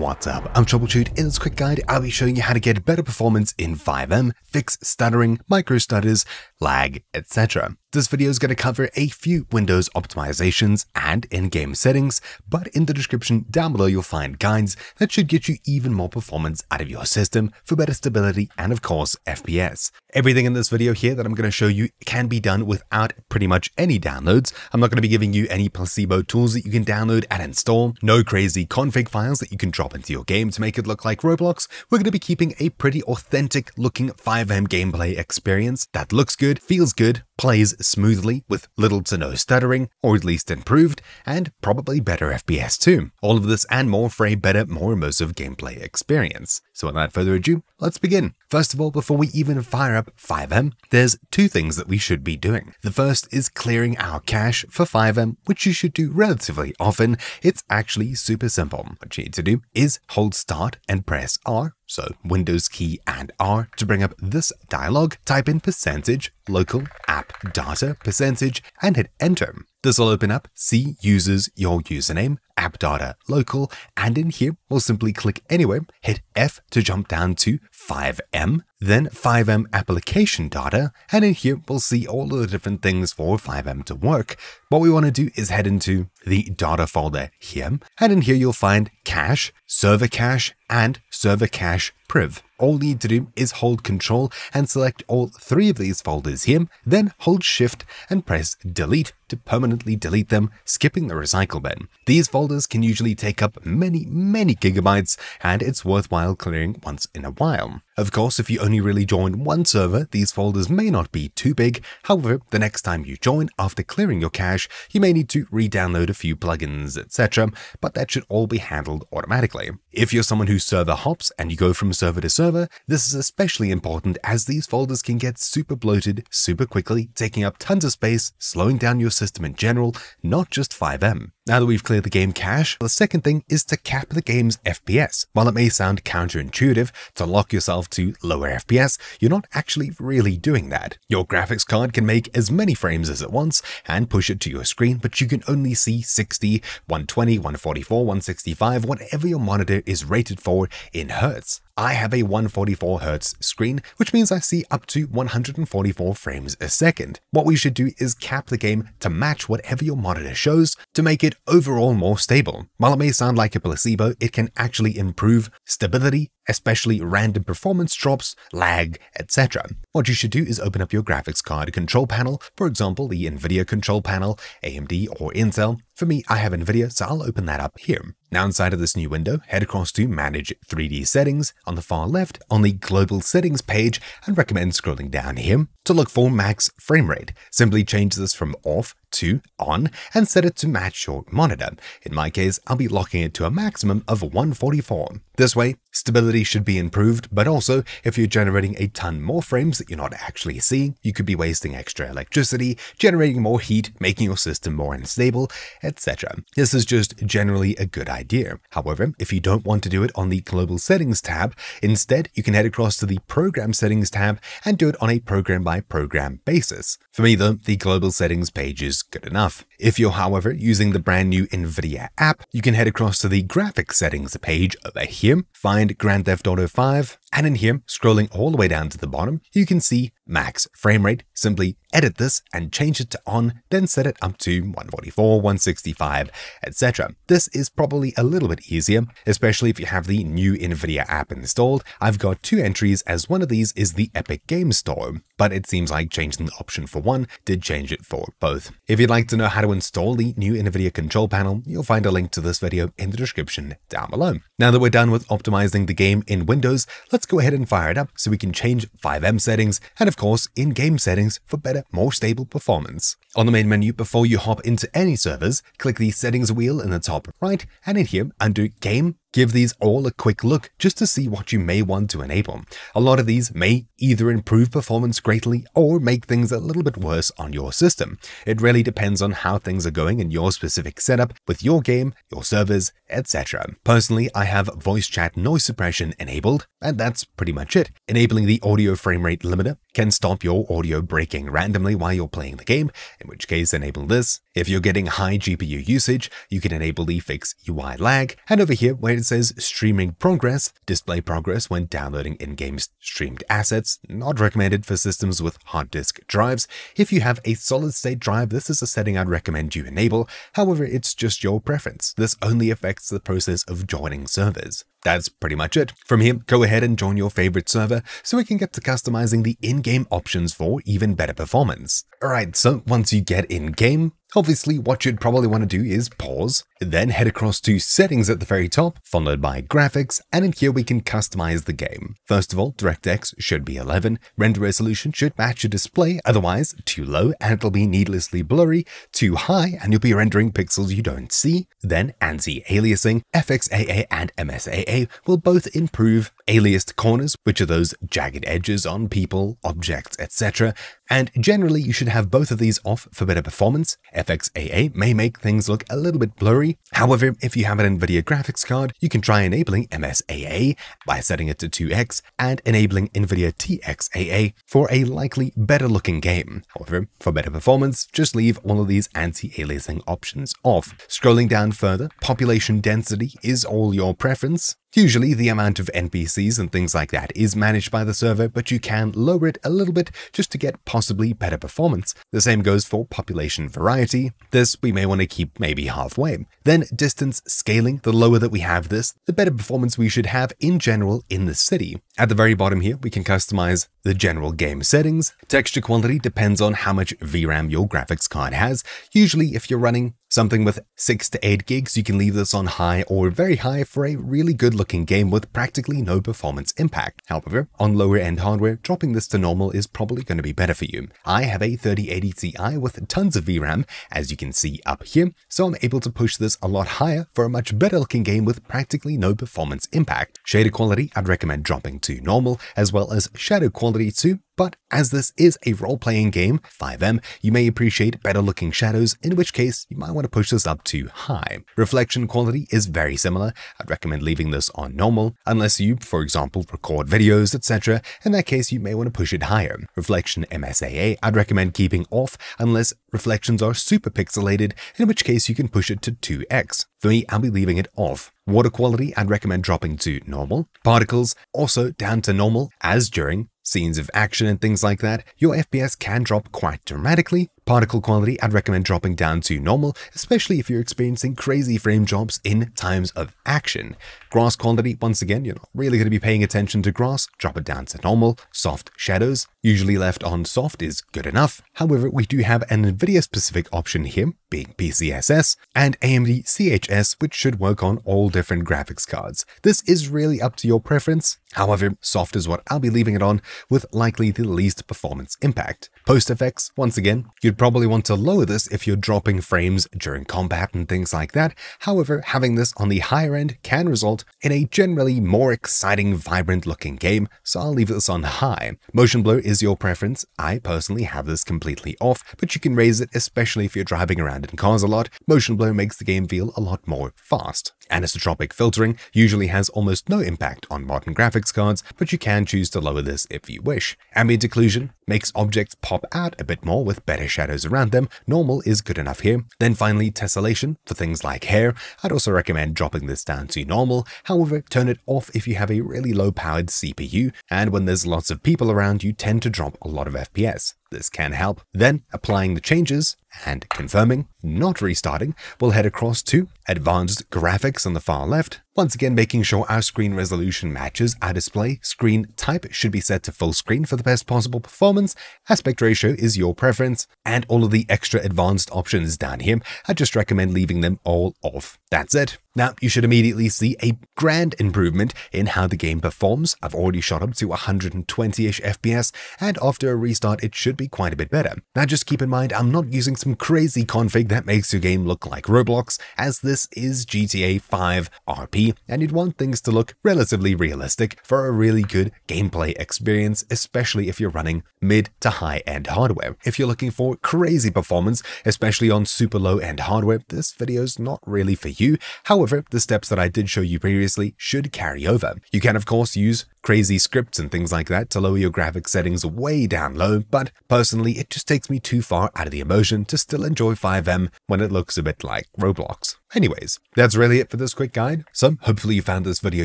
What's up? I'm TroubleChute. In this quick guide, I'll be showing you how to get better performance in FiveM, fix stuttering, micro stutters, lag, etc. This video is going to cover a few Windows optimizations and in-game settings, but in the description down below you'll find guides that should get you even more performance out of your system for better stability and of course FPS. Everything in this video here that I'm going to show you can be done without pretty much any downloads. I'm not going to be giving you any placebo tools that you can download and install, no crazy config files that you can drop into your game to make it look like Roblox. We're going to be keeping a pretty authentic looking FiveM gameplay experience that looks good, feels good, plays smoothly with little to no stuttering, or at least improved, and probably better FPS too. All of this and more for a better, more immersive gameplay experience. So without further ado, let's begin. First of all, before we even fire up FiveM, there's two things that we should be doing. The first is clearing our cache for FiveM, which you should do relatively often. It's actually super simple. What you need to do is hold Start and press R. So Windows key and R to bring up this dialog, type in percentage, local app data percentage, and hit enter. This will open up C users, your username, app data local, and in here we'll simply click anywhere, hit F to jump down to FiveM, then FiveM application data, and in here we'll see all of the different things for FiveM to work. What we want to do is head into the data folder here, and in here you'll find cache, server cache, and server cache priv. All you need to do is hold Control and select all three of these folders here, then hold Shift and press Delete to permanently delete them, skipping the recycle bin. These folders can usually take up many gigabytes, and it's worthwhile clearing once in a while. Of course, if you only really join one server, these folders may not be too big. However, the next time you join after clearing your cache, you may need to re-download a few plugins, etc., but that should all be handled automatically. If you're someone who server hops and you go from server to server, this is especially important as these folders can get super bloated super quickly, taking up tons of space, slowing down your system in general, not just FiveM. Now that we've cleared the game cache, the second thing is to cap the game's FPS. While it may sound counterintuitive to lock yourself to lower FPS, you're not actually really doing that. Your graphics card can make as many frames as it wants and push it to your screen, but you can only see 60, 120, 144, 165, whatever your monitor is rated for in Hertz. I have a 144Hz screen, which means I see up to 144 frames a second. What we should do is cap the game to match whatever your monitor shows to make it overall more stable. While it may sound like a placebo, it can actually improve stability, especially random performance drops, lag, etc. What you should do is open up your graphics card control panel, for example, the NVIDIA control panel, AMD or Intel. For me, I have NVIDIA, so I'll open that up here. Now inside of this new window, head across to Manage 3D Settings on the far left on the Global Settings page, and recommend scrolling down here to look for Max Frame Rate. Simply change this from off to on and set it to match your monitor. In my case, I'll be locking it to a maximum of 144. This way, stability should be improved, but also if you're generating a ton more frames that you're not actually seeing, you could be wasting extra electricity, generating more heat, making your system more unstable, etc. This is just generally a good idea. However, if you don't want to do it on the Global Settings tab, instead you can head across to the Program Settings tab and do it on a program by program basis. For me though, the Global Settings page is good enough. If you're, however, using the brand new NVIDIA app, you can head across to the graphics settings page over here, find Grand Theft Auto 5, and in here, scrolling all the way down to the bottom, you can see Max Frame Rate. Simply edit this and change it to on, then set it up to 144, 165, etc. This is probably a little bit easier, especially if you have the new NVIDIA app installed. I've got two entries, as one of these is the Epic Games Store, but it seems like changing the option for one did change it for both. If you'd like to know how to install the new NVIDIA control panel, you'll find a link to this video in the description down below. Now that we're done with optimizing the game in Windows, let's go ahead and fire it up so we can change FiveM settings and of course in-game settings for better, more stable performance. On the main menu, before you hop into any servers, click the settings wheel in the top right, and in here, under Game, give these all a quick look just to see what you may want to enable. A lot of these may either improve performance greatly or make things a little bit worse on your system. It really depends on how things are going in your specific setup with your game, your servers, etc. Personally, I have voice chat noise suppression enabled, and that's pretty much it. Enabling the audio frame rate limiter can stop your audio breaking randomly while you're playing the game, in which case enable this. If you're getting high GPU usage, you can enable the Fix UI lag, and over here where it says streaming progress, display progress when downloading in-game streamed assets, not recommended for systems with hard disk drives. If you have a solid state drive, this is a setting I'd recommend you enable, however it's just your preference. This only affects the process of joining servers. That's pretty much it. From here, go ahead and join your favorite server so we can get to customizing the in-game options for even better performance. Alright, so once you get in-game, obviously what you'd probably want to do is pause, then head across to settings at the very top, followed by graphics, and in here we can customize the game. First of all, DirectX should be 11, render resolution should match your display, otherwise too low and it'll be needlessly blurry, too high and you'll be rendering pixels you don't see. Then anti-aliasing, FXAA and MSAA will both improve aliased corners, which are those jagged edges on people, objects, etc. And generally you should have both of these off for better performance. FXAA may make things look a little bit blurry. However, if you have an NVIDIA graphics card, you can try enabling MSAA by setting it to 2x and enabling NVIDIA TXAA for a likely better looking game. However, for better performance, just leave all of these anti-aliasing options off. Scrolling down further, population density is all your preference. Usually the amount of NPCs and things like that is managed by the server, but you can lower it a little bit just to get possibly better performance. The same goes for population variety. This we may want to keep maybe halfway. Then distance scaling, the lower that we have this, the better performance we should have in general in the city. At the very bottom here, we can customize the general game settings. Texture quality depends on how much VRAM your graphics card has. Usually if you're running something with 6 to 8 gigs, you can leave this on high or very high for a really good looking game with practically no performance impact. However, on lower end hardware, dropping this to normal is probably going to be better for you. I have a 3080 Ti with tons of VRAM, as you can see up here, so I'm able to push this a lot higher for a much better looking game with practically no performance impact. Shader quality, I'd recommend dropping to normal, as well as shadow quality too. But as this is a role-playing game, FiveM, you may appreciate better-looking shadows, in which case you might want to push this up to high. Reflection quality is very similar. I'd recommend leaving this on normal, unless you, for example, record videos, etc. In that case, you may want to push it higher. Reflection MSAA, I'd recommend keeping off, unless reflections are super pixelated, in which case you can push it to 2x. For me, I'll be leaving it off. Water quality, I'd recommend dropping to normal. Particles, also down to normal, as during scenes of action and things like that, your FPS can drop quite dramatically. Particle quality, I'd recommend dropping down to normal, especially if you're experiencing crazy frame drops in times of action. Grass quality, once again, you're not really going to be paying attention to grass, drop it down to normal. Soft shadows, usually left on soft is good enough. However, we do have an NVIDIA specific option here, being PCSS, and AMD CHS, which should work on all different graphics cards. This is really up to your preference. However, soft is what I'll be leaving it on, with likely the least performance impact. Post effects, once again, you'd probably want to lower this if you're dropping frames during combat and things like that. However, having this on the higher end can result in a generally more exciting, vibrant looking game, so I'll leave this on high. Motion blur is your preference. I personally have this completely off, but you can raise it, especially if you're driving around in cars a lot. Motion blur makes the game feel a lot more fast. Anisotropic filtering usually has almost no impact on modern graphics cards, but you can choose to lower this if you wish. Ambient occlusion makes objects pop out a bit more with better shadows around them. Normal is good enough here. Then finally, tessellation for things like hair. I'd also recommend dropping this down to normal. However, turn it off if you have a really low-powered CPU, and when there's lots of people around, you tend to drop a lot of FPS. This can help. Then applying the changes and confirming, not restarting, we'll head across to advanced graphics on the far left. Once again, making sure our screen resolution matches our display. Screen type should be set to full screen for the best possible performance. Aspect ratio is your preference. And all of the extra advanced options down here, I just recommend leaving them all off. That's it. Now, you should immediately see a grand improvement in how the game performs. I've already shot up to 120-ish FPS, and after a restart, it should be quite a bit better. Now, just keep in mind, I'm not using some crazy config that makes your game look like Roblox, as this is GTA 5 RP, and you'd want things to look relatively realistic for a really good gameplay experience, especially if you're running mid to high-end hardware. If you're looking for crazy performance, especially on super low-end hardware, this video's not really for you. However, the steps that I did show you previously should carry over. You can, of course, use crazy scripts and things like that to lower your graphics settings way down low, but personally it just takes me too far out of the immersion to still enjoy FiveM when it looks a bit like Roblox. Anyways, that's really it for this quick guide. So hopefully you found this video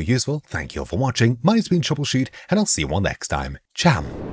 useful. Thank you all for watching. My name's been TroubleChute, and I'll see you all next time. Ciao!